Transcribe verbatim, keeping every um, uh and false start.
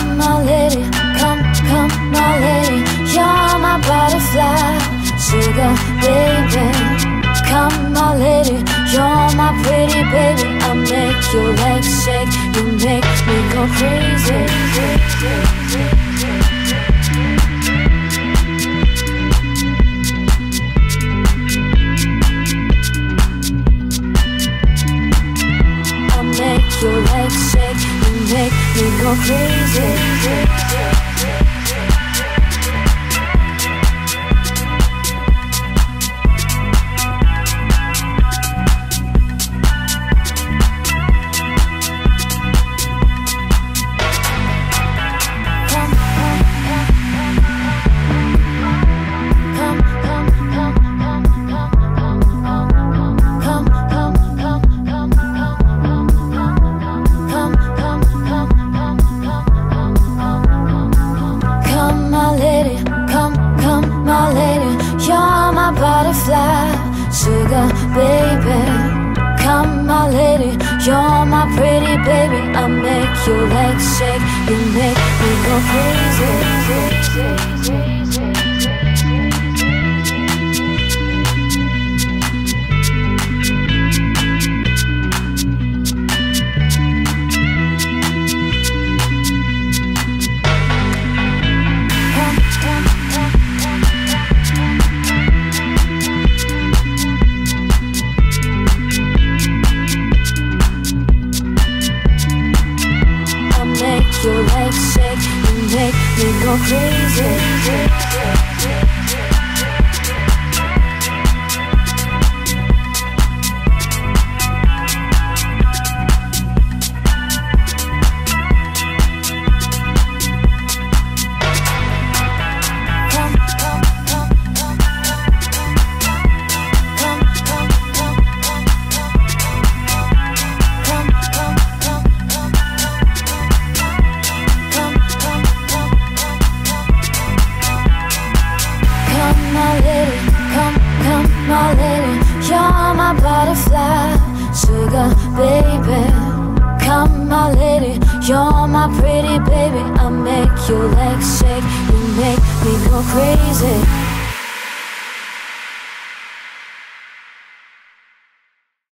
Come, my lady, come, come, my lady. You're my butterfly, sugar baby. Come, my lady, you're my pretty baby. I make your legs shake, you make me go crazy. I make your legs shake, you make me go crazy. Your legs shake, you make me go crazy.